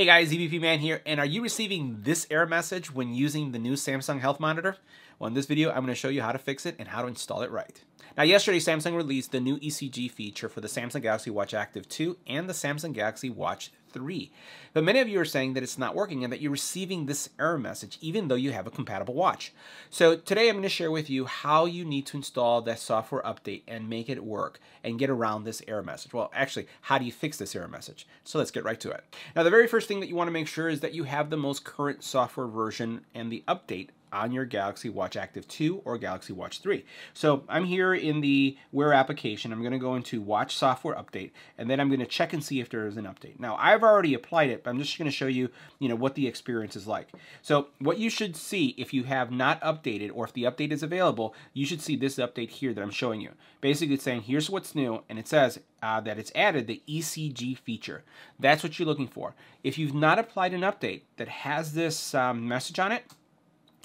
Hey guys, EBP Man here, and are you receiving this error message when using the new Samsung Health Monitor? Well, in this video, I'm going to show you how to fix it and how to install it right. Now, yesterday, Samsung released the new ECG feature for the Samsung Galaxy Watch Active 2 and the Samsung Galaxy Watch 3. But many of you are saying that it's not working and that you're receiving this error message even though you have a compatible watch. So today I'm going to share with you how you need to install that software update and make it work and get around this error message. Well, actually, how do you fix this error message? So let's get right to it. Now, the very first thing that you want to make sure is that you have the most current software version and the update on your Galaxy Watch Active 2 or Galaxy Watch 3. So I'm here in the Wear application. I'm going to go into Watch Software Update, and then I'm going to check and see if there is an update. Now, I've already applied it, but I'm just going to show you, what the experience is like. So what you should see if you have not updated or if the update is available, you should see this update here that I'm showing you. Basically, it's saying, here's what's new, and it says that it's added the ECG feature. That's what you're looking for. If you've not applied an update that has this message on it,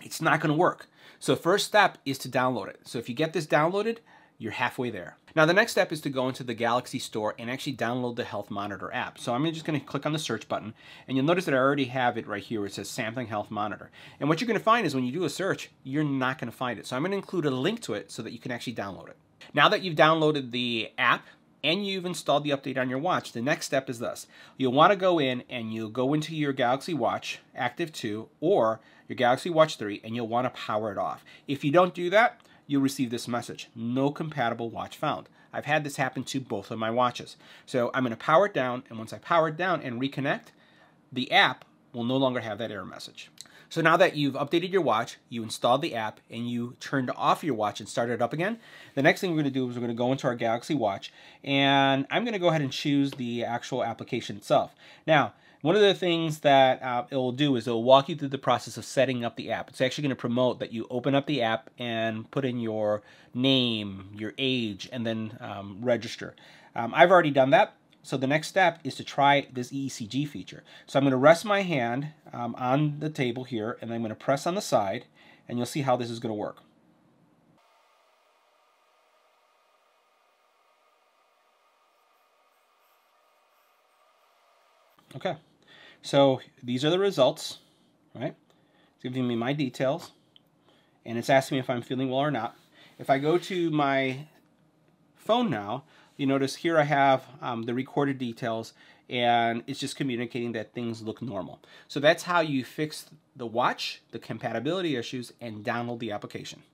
it's not going to work. So first step is to download it. So if you get this downloaded, you're halfway there. Now the next step is to go into the Galaxy Store and actually download the Health Monitor app. So I'm just going to click on the search button, and you'll notice that I already have it right here where it says Samsung Health Monitor. And what you're going to find is when you do a search, you're not going to find it. So I'm going to include a link to it so that you can actually download it. Now that you've downloaded the app and you've installed the update on your watch, the next step is this. You'll want to go in and you'll go into your Galaxy Watch Active 2 or your Galaxy Watch 3, and you'll want to power it off. If you don't do that, you'll receive this message, no compatible watch found. I've had this happen to both of my watches. So I'm going to power it down, and once I power it down and reconnect, the app will no longer have that error message. So now that you've updated your watch, you installed the app, and you turned off your watch and started it up again, the next thing we're going to do is we're going to go into our Galaxy Watch, and I'm going to go ahead and choose the actual application itself. Now, one of the things that it will do is it will walk you through the process of setting up the app. It's actually going to promote that you open up the app and put in your name, your age, and then register. I've already done that. So the next step is to try this ECG feature. So I'm going to rest my hand on the table here, and I'm going to press on the side, and you'll see how this is going to work. Okay, so these are the results, right? It's giving me my details, and it's asking me if I'm feeling well or not. If I go to my phone now, you notice here I have the recorded details, and it's just communicating that things look normal. So that's how you fix the watch, the compatibility issues, and download the application.